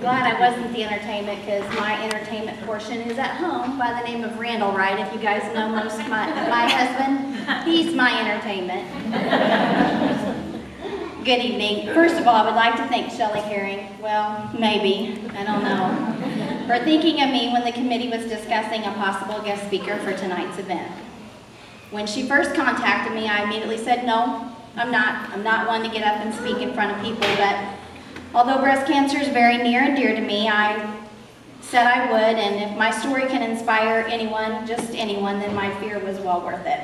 glad I wasn't the entertainment, because my entertainment portion is at home by the name of Randall, right? If you guys know most of my husband, he's my entertainment. Good evening. First of all, I would like to thank Shelley Herring, well, maybe, I don't know, for thinking of me when the committee was discussing a possible guest speaker for tonight's event. When she first contacted me, I immediately said, no, I'm not one to get up and speak in front of people, but although breast cancer is very near and dear to me, I said I would, and if my story can inspire anyone, just anyone, then my fear was well worth it.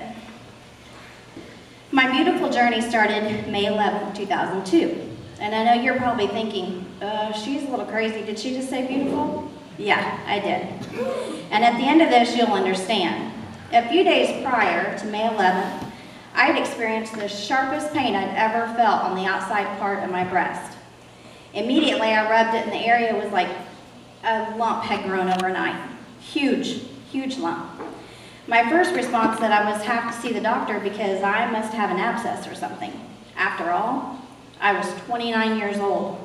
My beautiful journey started May 11, 2002, and I know you're probably thinking, she's a little crazy, did she just say beautiful? Yeah, I did. And at the end of this, you'll understand. A few days prior to May 11th, I had experienced the sharpest pain I'd ever felt on the outside part of my breast. Immediately, I rubbed it, and the area was like a lump had grown overnight. Huge, huge lump. My first response that I must have to see the doctor because I must have an abscess or something. After all, I was 29 years old.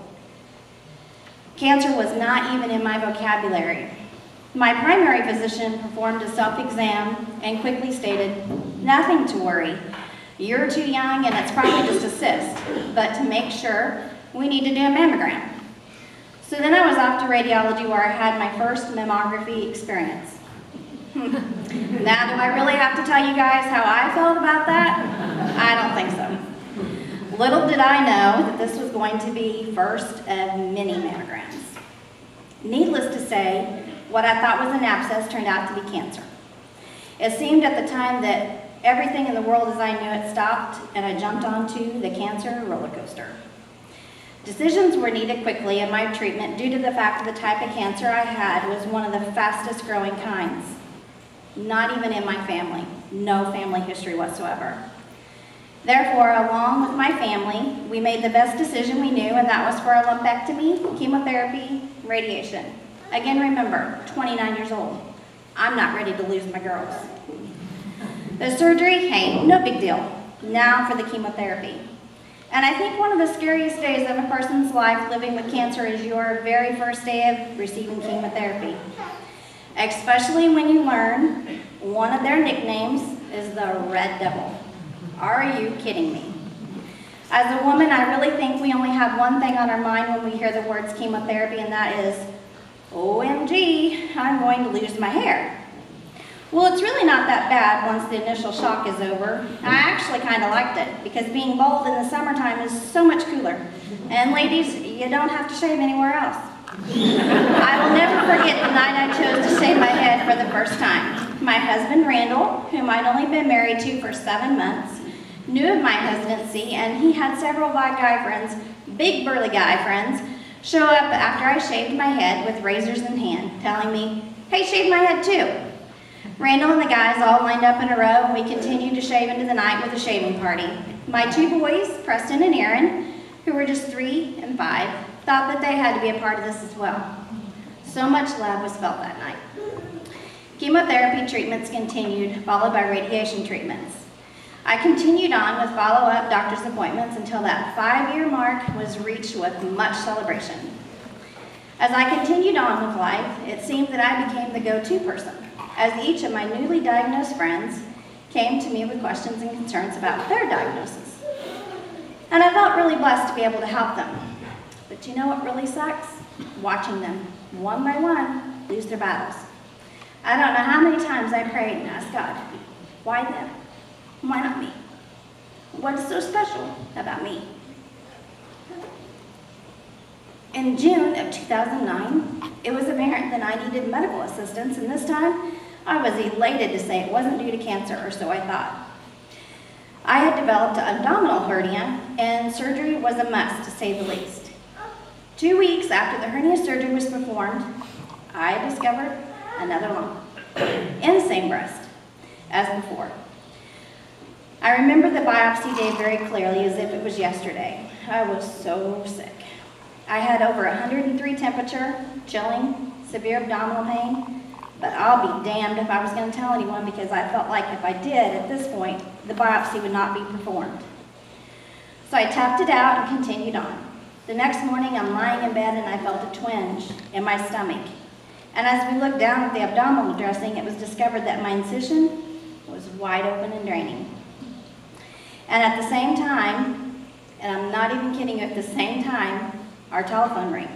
Cancer was not even in my vocabulary. My primary physician performed a self-exam and quickly stated, nothing to worry. You're too young and it's probably just a cyst, but to make sure, we need to do a mammogram. So then I was off to radiology where I had my first mammography experience. Now, do I really have to tell you guys how I felt about that? I don't think so. Little did I know that this was going to be first of many mammograms. Needless to say, what I thought was an abscess turned out to be cancer. It seemed at the time that everything in the world as I knew it stopped, and I jumped onto the cancer roller coaster. Decisions were needed quickly in my treatment due to the fact that the type of cancer I had was one of the fastest growing kinds. Not even in my family. No family history whatsoever. Therefore, along with my family, we made the best decision we knew, and that was for a lumpectomy, chemotherapy, radiation. Again, remember, 29 years old. I'm not ready to lose my girls. The surgery, hey, no big deal. Now for the chemotherapy. And I think one of the scariest days of a person's life living with cancer is your very first day of receiving chemotherapy. Especially when you learn one of their nicknames is the Red Devil. Are you kidding me? As a woman, I really think we only have one thing on our mind when we hear the words chemotherapy, and that is, OMG, I'm going to lose my hair. Well, it's really not that bad once the initial shock is over. I actually kind of liked it, because being bald in the summertime is so much cooler. And ladies, you don't have to shave anywhere else. I will never forget the night I chose to shave my head for the first time. My husband, Randall, whom I'd only been married to for 7 months, knew of my hesitancy, and he had several guy friends, big burly guy friends, show up after I shaved my head with razors in hand, telling me, hey, shave my head too. Randall and the guys all lined up in a row, and we continued to shave into the night with a shaving party. My two boys, Preston and Aaron, who were just 3 and 5, thought that they had to be a part of this as well. So much love was felt that night. Chemotherapy treatments continued, followed by radiation treatments. I continued on with follow-up doctor's appointments until that 5-year mark was reached with much celebration. As I continued on with life, it seemed that I became the go-to person, as each of my newly diagnosed friends came to me with questions and concerns about their diagnosis. And I felt really blessed to be able to help them. But you know what really sucks? Watching them, one by one, lose their battles. I don't know how many times I prayed and asked God, why them? Why not me? What's so special about me? In June of 2009, it was apparent that I needed medical assistance, and this time, I was elated to say it wasn't due to cancer, or so I thought. I had developed an abdominal hernia, and surgery was a must, to say the least. 2 weeks after the hernia surgery was performed, I discovered another lump in the same breast as before. I remember the biopsy day very clearly as if it was yesterday. I was so sick. I had over 103 temperature, chilling, severe abdominal pain, but I'll be damned if I was going to tell anyone because I felt like if I did at this point, the biopsy would not be performed. So I tapped it out and continued on. The next morning, I'm lying in bed and I felt a twinge in my stomach. And as we looked down at the abdominal dressing, it was discovered that my incision was wide open and draining. And at the same time, and I'm not even kidding, at the same time, our telephone rings.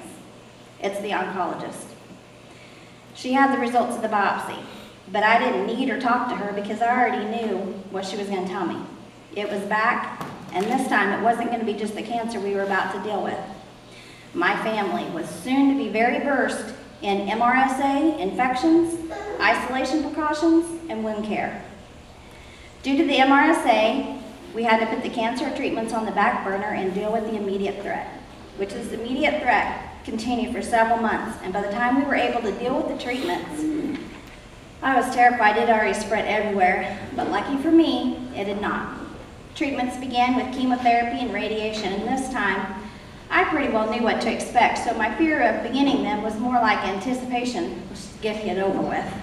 It's the oncologist. She had the results of the biopsy, but I didn't need or talk to her because I already knew what she was going to tell me. It was back, and this time it wasn't going to be just the cancer we were about to deal with. My family was soon to be very versed in MRSA infections, isolation precautions, and wound care. Due to the MRSA, we had to put the cancer treatments on the back burner and deal with the immediate threat, which this immediate threat continued for several months. And by the time we were able to deal with the treatments, I was terrified it already spread everywhere, but lucky for me, it did not. Treatments began with chemotherapy and radiation, and this time, I pretty well knew what to expect, so my fear of beginning them was more like anticipation, just get it over with.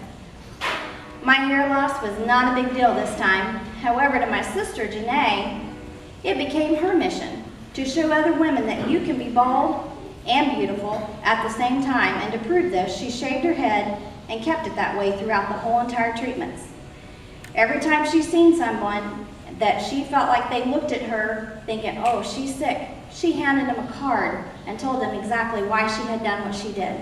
My hair loss was not a big deal this time. However, to my sister, Janae, it became her mission to show other women that you can be bald and beautiful at the same time, and to prove this, she shaved her head and kept it that way throughout the whole entire treatments. Every time she's seen someone that she felt like they looked at her thinking, oh, she's sick, she handed him a card and told him exactly why she had done what she did.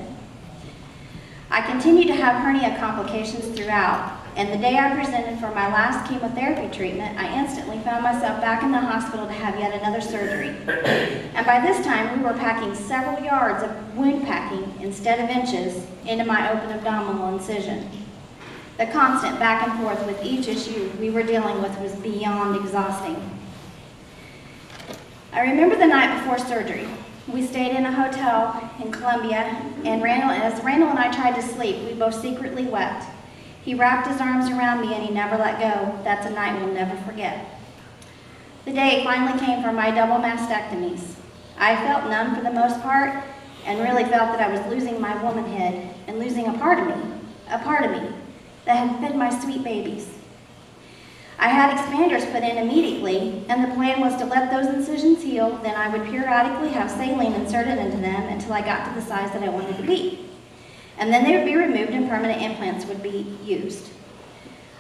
I continued to have hernia complications throughout, and the day I presented for my last chemotherapy treatment, I instantly found myself back in the hospital to have yet another surgery. And by this time, we were packing several yards of wound packing instead of inches into my open abdominal incision. The constant back and forth with each issue we were dealing with was beyond exhausting. I remember the night before surgery. We stayed in a hotel in Columbia, and as Randall and I tried to sleep, we both secretly wept. He wrapped his arms around me and he never let go. That's a night we'll never forget. The day finally came for my double mastectomies. I felt numb for the most part and really felt that I was losing my womanhood and losing a part of me that had fed my sweet babies. I had expanders put in immediately, and the plan was to let those incisions heal, then I would periodically have saline inserted into them until I got to the size that I wanted to be. And then they would be removed and permanent implants would be used.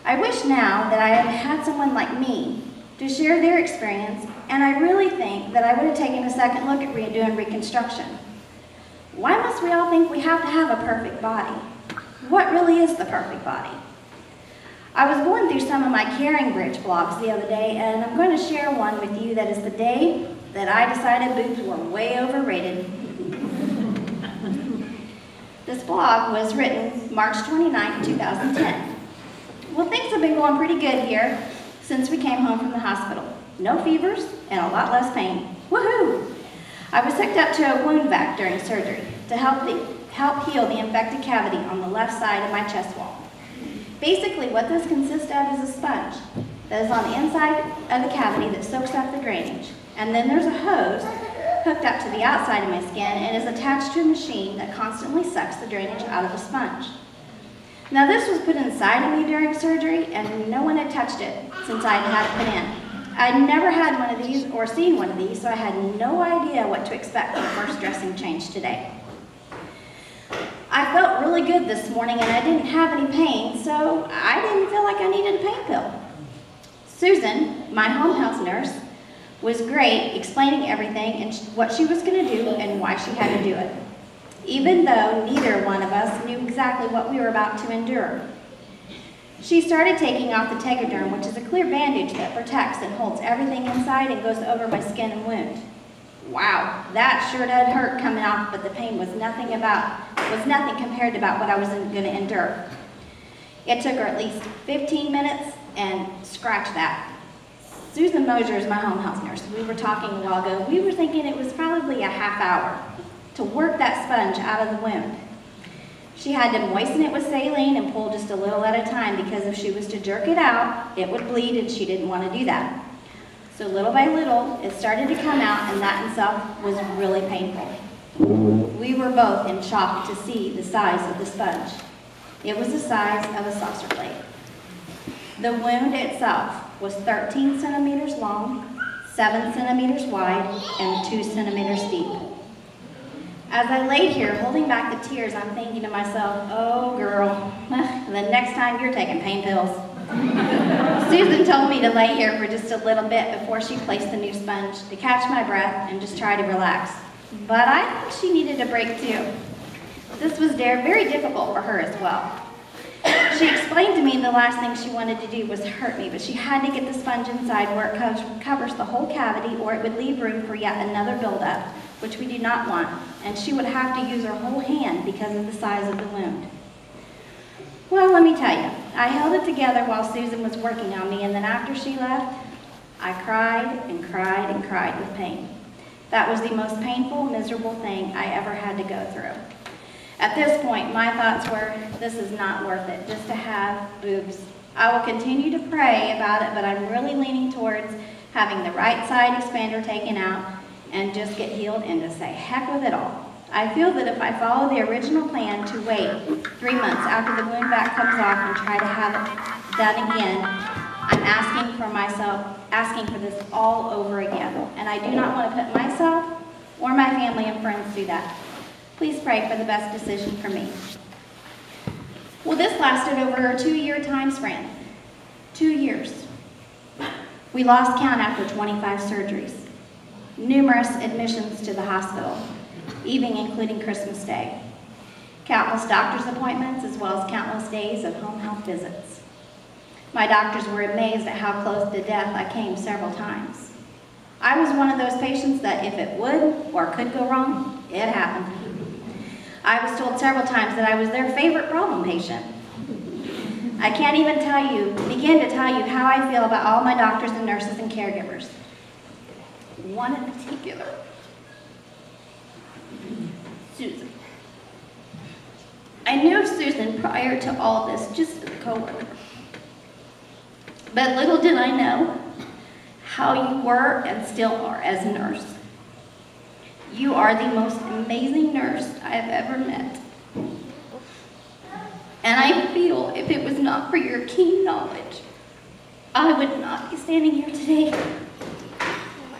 I wish now that I had had someone like me to share their experience, and I really think that I would have taken a second look at redoing reconstruction. Why must we all think we have to have a perfect body? What really is the perfect body? I was going through some of my Caring Bridge blogs the other day, and I'm going to share one with you that is the day that I decided boobs were way overrated. This blog was written March 29, 2010. Well, things have been going pretty good here since we came home from the hospital. No fevers and a lot less pain. Woohoo! I was hooked up to a wound vac during surgery to help heal the infected cavity on the left side of my chest wall. Basically, what this consists of is a sponge that is on the inside of the cavity that soaks up the drainage. And then there's a hose hooked up to the outside of my skin and is attached to a machine that constantly sucks the drainage out of the sponge. Now, this was put inside of me during surgery, and no one had touched it since I had it put in. I'd never had one of these or seen one of these, so I had no idea what to expect when the first dressing change today. I felt really good this morning and I didn't have any pain, so I didn't feel like I needed a pain pill. Susan, my home health nurse, was great explaining everything and what she was going to do and why she had to do it, even though neither one of us knew exactly what we were about to endure. She started taking off the Tegaderm, which is a clear bandage that protects and holds everything inside and goes over my skin and wound. Wow, that sure did hurt coming off, but the pain was nothing compared to about what I was going to endure. It took her at least 15 minutes, and scratch that. Susan Moser is my home health nurse. We were talking a while ago. We were thinking it was probably a half hour to work that sponge out of the wound. She had to moisten it with saline and pull just a little at a time, because if she was to jerk it out, it would bleed, and she didn't want to do that. So little by little, it started to come out, and that in itself was really painful. We were both in shock to see the size of the sponge. It was the size of a saucer blade. The wound itself was 13 centimeters long, 7 centimeters wide, and 2 centimeters deep. As I laid here, holding back the tears, I'm thinking to myself, oh girl, the next time you're taking pain pills. Susan told me to lay here for just a little bit before she placed the new sponge to catch my breath and just try to relax. But I think she needed a break too. This was very difficult for her as well. She explained to me the last thing she wanted to do was hurt me, but she had to get the sponge inside where it covers the whole cavity, or it would leave room for yet another buildup, which we do not want, and she would have to use her whole hand because of the size of the wound. Well, let me tell you, I held it together while Susan was working on me, and then after she left, I cried and cried and cried with pain. That was the most painful, miserable thing I ever had to go through. At this point, my thoughts were, this is not worth it, just to have boobs. I will continue to pray about it, but I'm really leaning towards having the right side expander taken out and just get healed and just say, heck with it all. I feel that if I follow the original plan to wait 3 months after the wound vac comes off and try to have it done again, I'm asking for this all over again. And I do not want to put myself or my family and friends through that. Please pray for the best decision for me. Well, this lasted over a 2-year time span. 2 years. We lost count after 25 surgeries. Numerous admissions to the hospital, even including Christmas Day. Countless doctor's appointments, as well as countless days of home health visits. My doctors were amazed at how close to death I came several times. I was one of those patients that if it would or could go wrong, it happened. I was told several times that I was their favorite problem patient. I can't even begin to tell you how I feel about all my doctors and nurses and caregivers. One in particular, Susan. I knew of Susan prior to all this, just as a coworker. But little did I know how you were and still are as a nurse. You are the most amazing nurse I've ever met. And I feel if it was not for your keen knowledge, I would not be standing here today.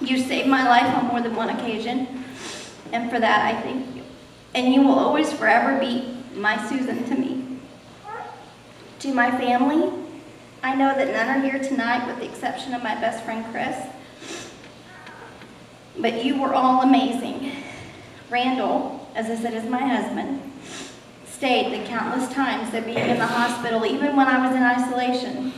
You saved my life on more than one occasion, and for that I thank you. And you will always forever be my Susan to me. To my family, I know that none are here tonight with the exception of my best friend Chris. But you were all amazing. Randall, as I said, is my husband, stayed the countless times of being in the hospital, even when I was in isolation.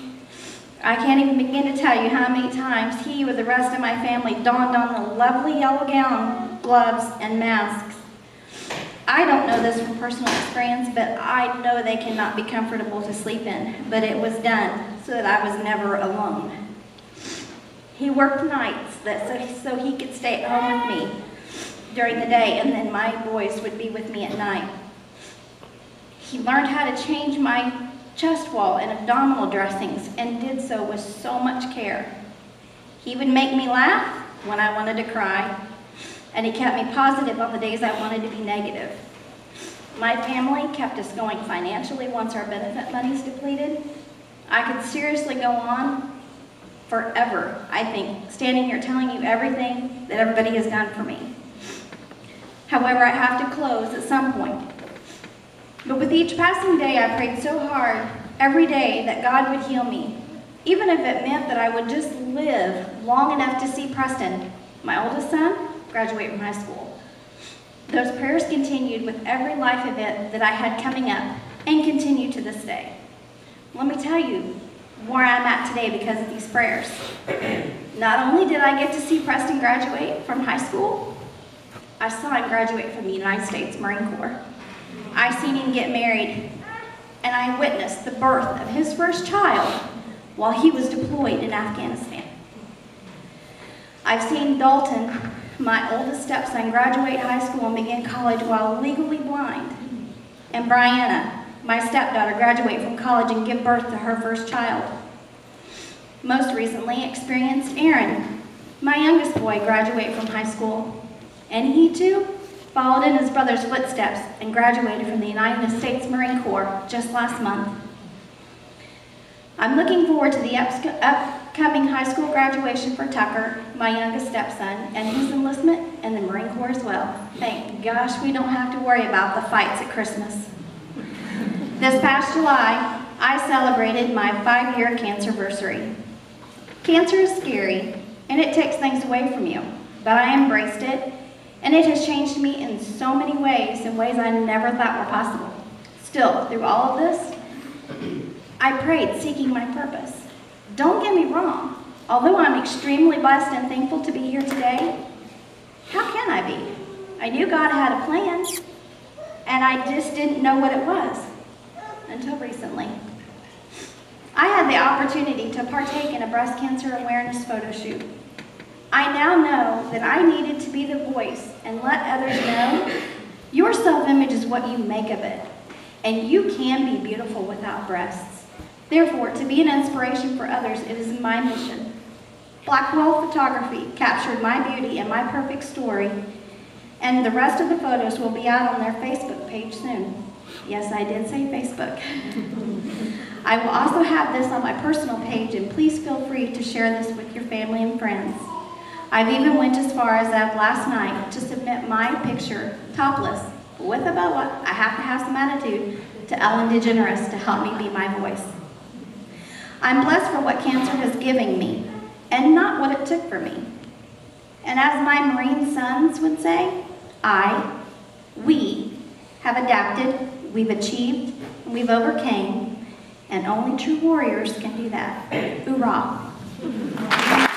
I can't even begin to tell you how many times he, with the rest of my family, donned on the lovely yellow gown, gloves, and masks. I don't know this from personal experience, but I know they cannot be comfortable to sleep in, but it was done so that I was never alone. He worked nights so he could stay at home with me during the day, and then my boys would be with me at night. He learned how to change my chest wall and abdominal dressings and did so with so much care. He would make me laugh when I wanted to cry, and he kept me positive on the days I wanted to be negative. My family kept us going financially once our benefit monies depleted. I could seriously go on forever, I think, standing here telling you everything that everybody has done for me. However, I have to close at some point. But with each passing day, I prayed so hard every day that God would heal me, even if it meant that I would just live long enough to see Preston, my oldest son, graduate from high school. Those prayers continued with every life event that I had coming up and continue to this day. Let me tell you where I'm at today because of these prayers. Not only did I get to see Preston graduate from high school, I saw him graduate from the United States Marine Corps. I seen him get married, and I witnessed the birth of his first child while he was deployed in Afghanistan. I've seen Dalton, my oldest stepson, graduate high school and begin college while legally blind, and Brianna, my stepdaughter, graduated from college and give birth to her first child. Most recently, experienced Aaron, my youngest boy, graduate from high school, and he too followed in his brother's footsteps and graduated from the United States Marine Corps just last month. I'm looking forward to the upcoming high school graduation for Tucker, my youngest stepson, and his enlistment and the Marine Corps as well. Thank gosh we don't have to worry about the fights at Christmas. This past July, I celebrated my 5-year cancerversary. Cancer is scary, and it takes things away from you, but I embraced it, and it has changed me in so many ways, in ways I never thought were possible. Still, through all of this, I prayed, seeking my purpose. Don't get me wrong, although I'm extremely blessed and thankful to be here today, how can I be? I knew God had a plan, and I just didn't know what it was until recently. I had the opportunity to partake in a breast cancer awareness photo shoot. I now know that I needed to be the voice and let others know your self-image is what you make of it, and you can be beautiful without breasts. Therefore, to be an inspiration for others, it is my mission. Blackwell Photography captured my beauty and my perfect story, and the rest of the photos will be out on their Facebook page soon. Yes, I did say Facebook. I will also have this on my personal page, and please feel free to share this with your family and friends. I've even went as far as that last night to submit my picture, topless, with a boa, I have to have some attitude, to Ellen DeGeneres to help me be my voice. I'm blessed for what cancer has given me, and not what it took for me. And as my Marine sons would say, we have adapted, we've achieved, we've overcame, and only true warriors can do that. Hoorah.